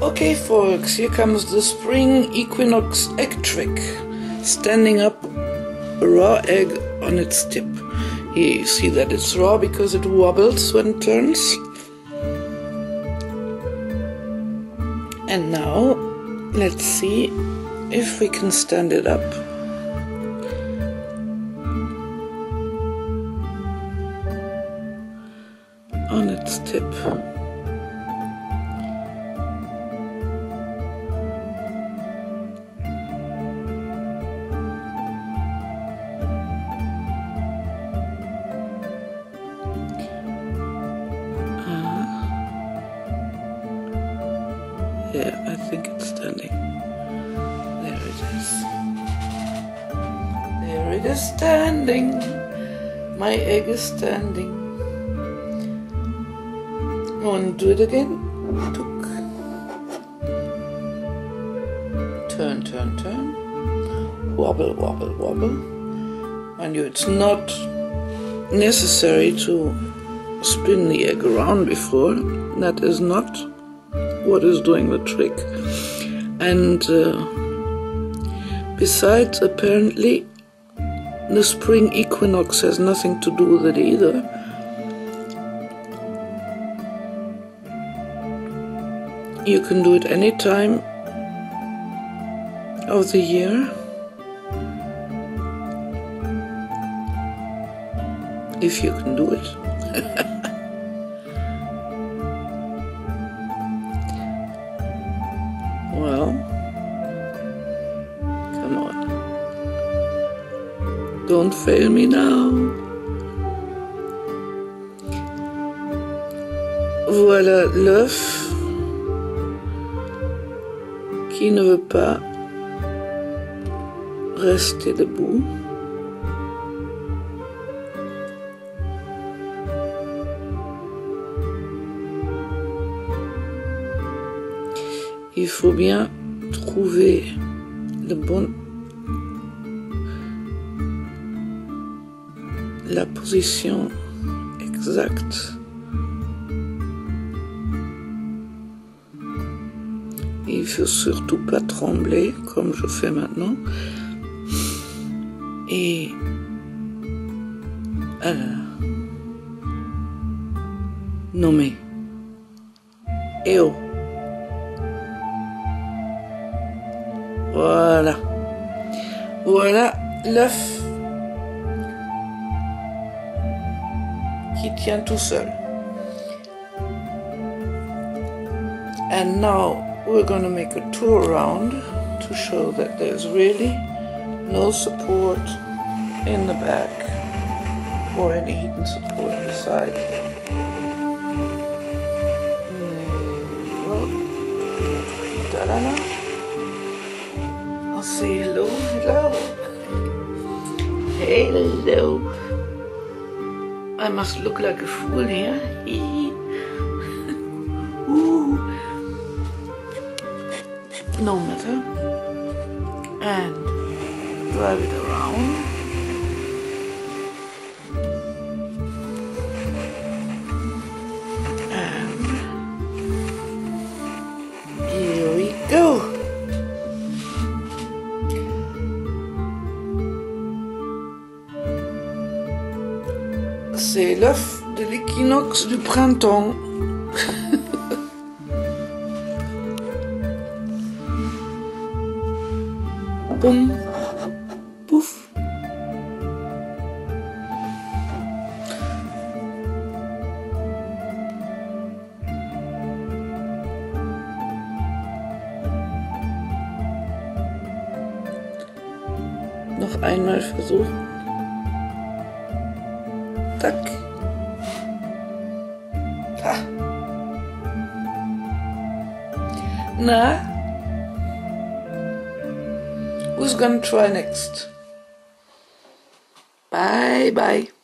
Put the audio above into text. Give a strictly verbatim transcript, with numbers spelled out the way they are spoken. Okay folks, here comes the spring equinox egg trick. Standing up a raw egg on its tip. Here you see that it's raw because it wobbles when it turns. And now let's see if we can stand it up. On its tip. Uh, yeah, I think it's standing. There it is. There it is standing. My egg is standing. And do it again. Took. Turn, turn, turn. Wobble, wobble, wobble. Mind you, it's not necessary to spin the egg around before. That is not what is doing the trick. And uh, besides, apparently, the spring equinox has nothing to do with it either. You can do it any time of the year. If you can do it. Well, come on. Don't fail me now. Voilà l'œuf. Qui ne veut pas rester debout. Il faut bien trouver le bon, la position exacte. Il faut surtout pas trembler comme je fais maintenant. Et alors, nommer. Et oh. Voilà. Voilà l'œuf qui tient tout seul. And now we're going to make a tour around to show that there's really no support in the back or any hidden support inside. I'll say hello, hello. Hello. I must look like a fool here. Ooh. No matter, and drive it around. And here we go. C'est l'œuf de l'équinoxe du printemps. Boom, poof. Noch einmal versuchen. Tack. Ha. Na? Who's gonna try next? Bye bye.